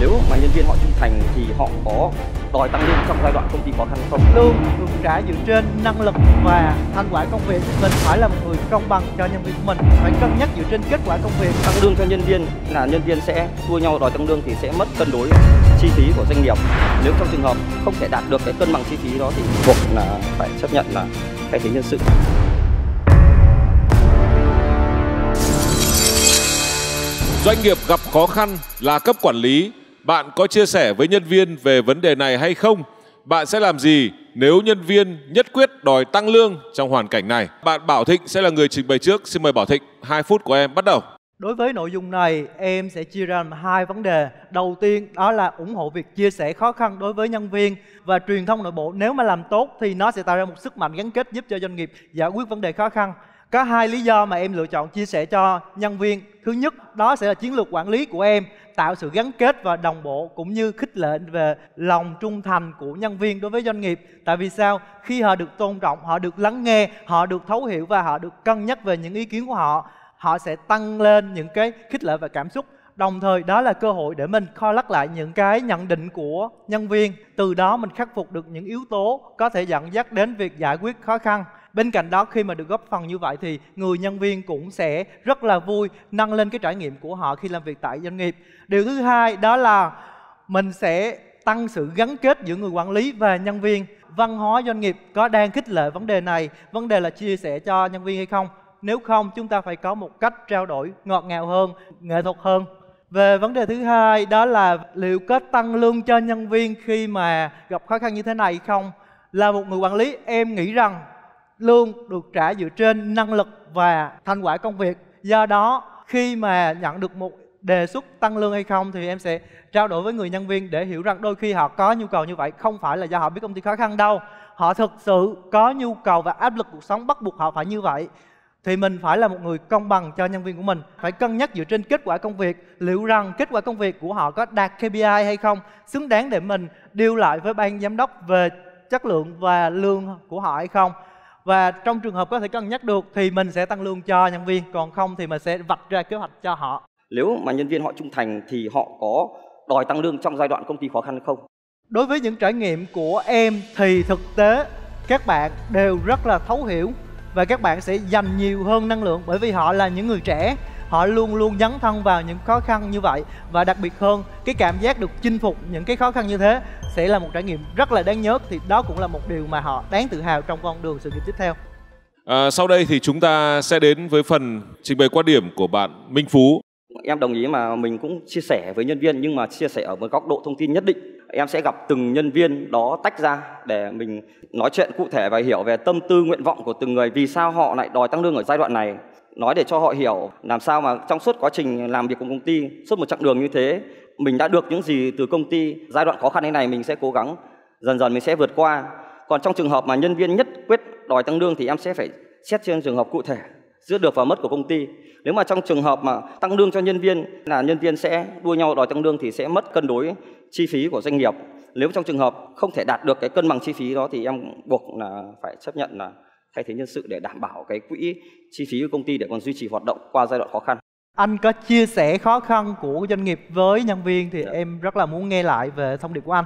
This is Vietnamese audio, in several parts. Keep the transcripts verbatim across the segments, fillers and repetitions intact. Nếu mà nhân viên họ trung thành thì họ có đòi tăng lương trong giai đoạn công ty khó khăn không? Lương được trả dựa trên năng lực và thành quả công việc. Mình phải là một người công bằng cho nhân viên của mình, phải cân nhắc dựa trên kết quả công việc. Tăng lương cho nhân viên là nhân viên sẽ đua nhau đòi tăng lương thì sẽ mất cân đối chi phí của doanh nghiệp. Nếu trong trường hợp không thể đạt được cái cân bằng chi phí đó thì buộc là phải chấp nhận là thay thế nhân sự. Doanh nghiệp gặp khó khăn là cấp quản lý. Bạn có chia sẻ với nhân viên về vấn đề này hay không? Bạn sẽ làm gì nếu nhân viên nhất quyết đòi tăng lương trong hoàn cảnh này? Bạn Bảo Thịnh sẽ là người trình bày trước. Xin mời Bảo Thịnh, hai phút của em bắt đầu. Đối với nội dung này, em sẽ chia ra hai vấn đề. Đầu tiên đó là ủng hộ việc chia sẻ khó khăn đối với nhân viên và truyền thông nội bộ. Nếu mà làm tốt thì nó sẽ tạo ra một sức mạnh gắn kết giúp cho doanh nghiệp giải quyết vấn đề khó khăn. Có hai lý do mà em lựa chọn chia sẻ cho nhân viên. Thứ nhất, đó sẽ là chiến lược quản lý của em, tạo sự gắn kết và đồng bộ cũng như khích lệ về lòng trung thành của nhân viên đối với doanh nghiệp. Tại vì sao? Khi họ được tôn trọng, họ được lắng nghe, họ được thấu hiểu và họ được cân nhắc về những ý kiến của họ, họ sẽ tăng lên những cái khích lệ và cảm xúc. Đồng thời đó là cơ hội để mình coi lắc lại những cái nhận định của nhân viên. Từ đó mình khắc phục được những yếu tố có thể dẫn dắt đến việc giải quyết khó khăn. Bên cạnh đó, khi mà được góp phần như vậy thì người nhân viên cũng sẽ rất là vui, nâng lên cái trải nghiệm của họ khi làm việc tại doanh nghiệp. Điều thứ hai đó là mình sẽ tăng sự gắn kết giữa người quản lý và nhân viên. Văn hóa doanh nghiệp có đang khích lệ vấn đề này, vấn đề là chia sẻ cho nhân viên hay không? Nếu không, chúng ta phải có một cách trao đổi ngọt ngào hơn, nghệ thuật hơn. Về vấn đề thứ hai đó là liệu có tăng lương cho nhân viên khi mà gặp khó khăn như thế này không? Là một người quản lý, em nghĩ rằng lương được trả dựa trên năng lực và thành quả công việc. Do đó, khi mà nhận được một đề xuất tăng lương hay không thì em sẽ trao đổi với người nhân viên để hiểu rằng đôi khi họ có nhu cầu như vậy không phải là do họ biết công ty khó khăn đâu. Họ thực sự có nhu cầu và áp lực cuộc sống bắt buộc họ phải như vậy. Thì mình phải là một người công bằng cho nhân viên của mình, phải cân nhắc dựa trên kết quả công việc, liệu rằng kết quả công việc của họ có đạt K P I hay không, xứng đáng để mình deal lại với ban giám đốc về chất lượng và lương của họ hay không. Và trong trường hợp có thể cân nhắc được thì mình sẽ tăng lương cho nhân viên, còn không thì mình sẽ vạch ra kế hoạch cho họ. Nếu mà nhân viên họ trung thành thì họ có đòi tăng lương trong giai đoạn công ty khó khăn không? Đối với những trải nghiệm của em thì thực tế các bạn đều rất là thấu hiểu và các bạn sẽ dành nhiều hơn năng lượng, bởi vì họ là những người trẻ, họ luôn luôn dấn thân vào những khó khăn như vậy. Và đặc biệt hơn, cái cảm giác được chinh phục những cái khó khăn như thế sẽ là một trải nghiệm rất là đáng nhớ. Thì đó cũng là một điều mà họ đáng tự hào trong con đường sự nghiệp tiếp theo. À, sau đây thì chúng ta sẽ đến với phần trình bày quan điểm của bạn Minh Phú. Em đồng ý mà mình cũng chia sẻ với nhân viên, nhưng mà chia sẻ ở một góc độ thông tin nhất định. Em sẽ gặp từng nhân viên đó tách ra để mình nói chuyện cụ thể và hiểu về tâm tư, nguyện vọng của từng người, vì sao họ lại đòi tăng lương ở giai đoạn này. Nói để cho họ hiểu làm sao mà trong suốt quá trình làm việc cùng công ty, suốt một chặng đường như thế, mình đã được những gì từ công ty. Giai đoạn khó khăn thế này mình sẽ cố gắng, dần dần mình sẽ vượt qua. Còn trong trường hợp mà nhân viên nhất quyết đòi tăng lương thì em sẽ phải xét trên trường hợp cụ thể, giữa được và mất của công ty. Nếu mà trong trường hợp mà tăng lương cho nhân viên là nhân viên sẽ đua nhau đòi tăng lương thì sẽ mất cân đối chi phí của doanh nghiệp. Nếu trong trường hợp không thể đạt được cái cân bằng chi phí đó thì em buộc là phải chấp nhận là thay thế nhân sự để đảm bảo cái quỹ chi phí của công ty để còn duy trì hoạt động qua giai đoạn khó khăn. Anh có chia sẻ khó khăn của doanh nghiệp với nhân viên thì em rất là muốn nghe lại về thông điệp của anh.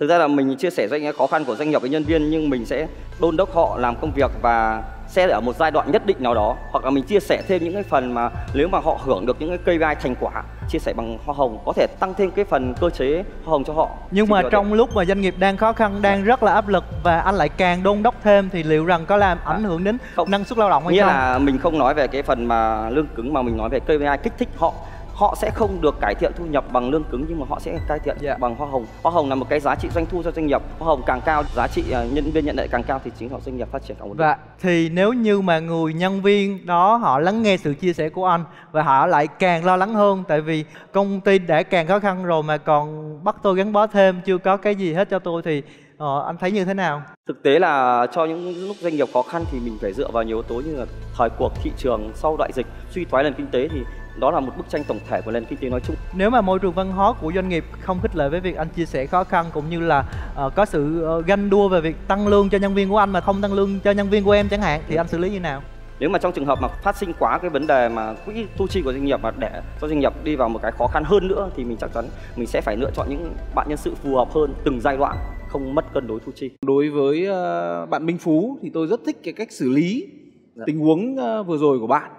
Thực ra là mình chia sẻ doanh khó khăn của doanh nghiệp với nhân viên, nhưng mình sẽ đôn đốc họ làm công việc và sẽ ở một giai đoạn nhất định nào đó, hoặc là mình chia sẻ thêm những cái phần mà nếu mà họ hưởng được những cái K P I thành quả, chia sẻ bằng hoa hồng, có thể tăng thêm cái phần cơ chế hoa hồng cho họ. Nhưng mà trong lúc mà doanh nghiệp đang khó khăn, đang rất là áp lực và anh lại càng đôn đốc thêm thì liệu rằng có làm ảnh hưởng đến không, năng suất lao động hay nghĩa không? Nghĩa là mình không nói về cái phần mà lương cứng mà mình nói về K P I kích thích họ. Họ sẽ không được cải thiện thu nhập bằng lương cứng, nhưng mà họ sẽ cải thiện yeah. bằng hoa hồng. Hoa hồng là một cái giá trị doanh thu cho doanh nghiệp. Hoa hồng càng cao, giá trị nhân viên nhận lại càng cao thì chính là doanh nghiệp phát triển càng ổn định. Và thì nếu như mà người nhân viên đó họ lắng nghe sự chia sẻ của anh và họ lại càng lo lắng hơn, tại vì công ty đã càng khó khăn rồi mà còn bắt tôi gắn bó thêm, chưa có cái gì hết cho tôi thì Ờ, anh thấy như thế nào? Thực tế là cho những lúc doanh nghiệp khó khăn thì mình phải dựa vào nhiều yếu tố như là thời cuộc, thị trường, sau đại dịch, suy thoái nền kinh tế, thì đó là một bức tranh tổng thể của nền kinh tế nói chung. Nếu mà môi trường văn hóa của doanh nghiệp không khích lệ với việc anh chia sẻ khó khăn cũng như là uh, có sự uh, ganh đua về việc tăng lương cho nhân viên của anh mà không tăng lương cho nhân viên của em chẳng hạn thì anh xử lý như nào? Nếu mà trong trường hợp mà phát sinh quá cái vấn đề mà quỹ thu chi của doanh nghiệp mà để cho doanh nghiệp đi vào một cái khó khăn hơn nữa thì mình chắc chắn mình sẽ phải lựa chọn những bạn nhân sự phù hợp hơn từng giai đoạn, không mất cân đối thu chi. Đối với bạn Minh Phú thì tôi rất thích cái cách xử lý dạ. tình huống vừa rồi của bạn.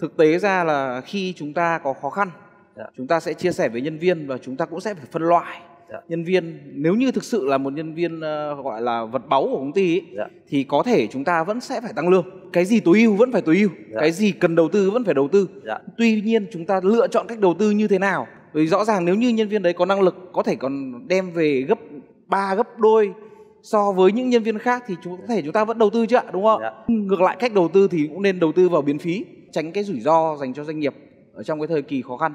Thực tế ra là khi chúng ta có khó khăn, dạ. chúng ta sẽ chia sẻ với nhân viên và chúng ta cũng sẽ phải phân loại. Dạ. Nhân viên nếu như thực sự là một nhân viên uh, gọi là vật báu của công ty ấy, dạ. thì có thể chúng ta vẫn sẽ phải tăng lương. Cái gì tối ưu vẫn phải tối ưu, dạ. cái gì cần đầu tư vẫn phải đầu tư. Dạ. Tuy nhiên chúng ta lựa chọn cách đầu tư như thế nào. Vì rõ ràng nếu như nhân viên đấy có năng lực, có thể còn đem về gấp ba gấp đôi so với những nhân viên khác thì chúng có thể chúng ta vẫn đầu tư chứ ạ, đúng không? Dạ. Ngược lại cách đầu tư thì cũng nên đầu tư vào biến phí, tránh cái rủi ro dành cho doanh nghiệp ở trong cái thời kỳ khó khăn.